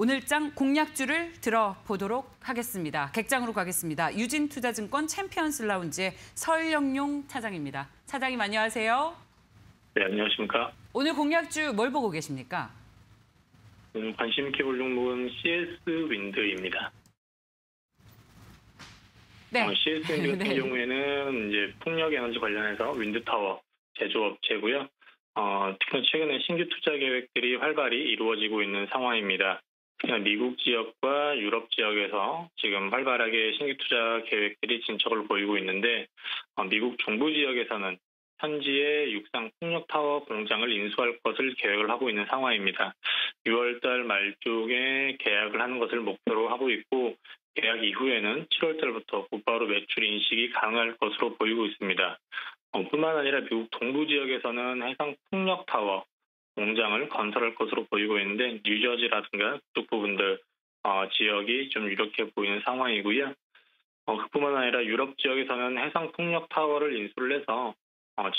오늘장 공략주를 들어보도록 하겠습니다. 객장으로 가겠습니다. 유진투자증권 챔피언스 라운지의 설영용 차장입니다. 차장님 안녕하세요. 네, 안녕하십니까. 오늘 공략주 뭘 보고 계십니까? 오늘 관심 있게 볼 종목은 CS윈드입니다. 네. CS윈드 같은 경우에는 이제 풍력에너지 관련해서 윈드타워 제조업체고요. 특히 최근에 신규 투자 계획들이 활발히 이루어지고 있는 상황입니다. 미국 지역과 유럽 지역에서 지금 활발하게 신규 투자 계획들이 진척을 보이고 있는데 미국 중부 지역에서는 현지의 육상 풍력타워 공장을 인수할 것을 계획을 하고 있는 상황입니다. 6월달 말쯤에 계약을 하는 것을 목표로 하고 있고 계약 이후에는 7월달부터 곧바로 매출 인식이 가능할 것으로 보이고 있습니다. 뿐만 아니라 미국 동부 지역에서는 해상 풍력타워 공장을 건설할 것으로 보이고 있는데 뉴저지라든가 그쪽 부분들 지역이 좀 유력해 보이는 상황이고요. 그뿐만 아니라 유럽 지역에서는 해상 풍력 타워를 인수를 해서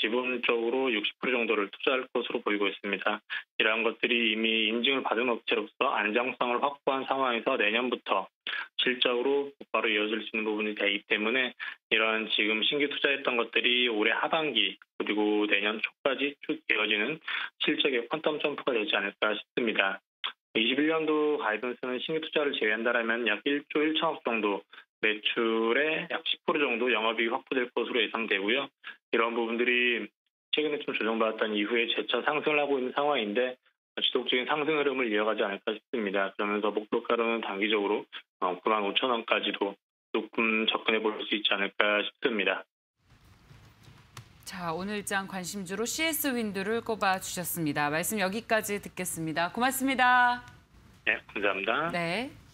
지분적으로 60% 정도를 투자할 것으로 보이고 있습니다. 이러한 것들이 이미 인증을 받은 업체로서 안정성을 확보한 상황에서 내년부터 실적으로 바로 이어질 수 있는 부분이 되기 때문에 이러한 지금 신규 투자했던 것들이 올해 하반기 그리고 내년 초까지 쭉 이어지는 실적의 퀀텀 점프가 되지 않을까 싶습니다. 21년도 가이던스는 신규 투자를 제외한다면 약 1조 1천억 정도 매출의 약 10% 정도 영업이익이 확보될 것으로 예상되고요. 이런 부분들이 최근에 좀 조정받았던 이후에 재차 상승을 하고 있는 상황인데 지속적인 상승 흐름을 이어가지 않을까 싶습니다. 그러면서 목표가로는 단기적으로 95,000원까지도 조금 접근해 볼 수 있지 않을까 싶습니다. 자, 오늘장 관심주로 CS윈드를 꼽아주셨습니다. 말씀 여기까지 듣겠습니다. 고맙습니다. 네, 감사합니다. 네.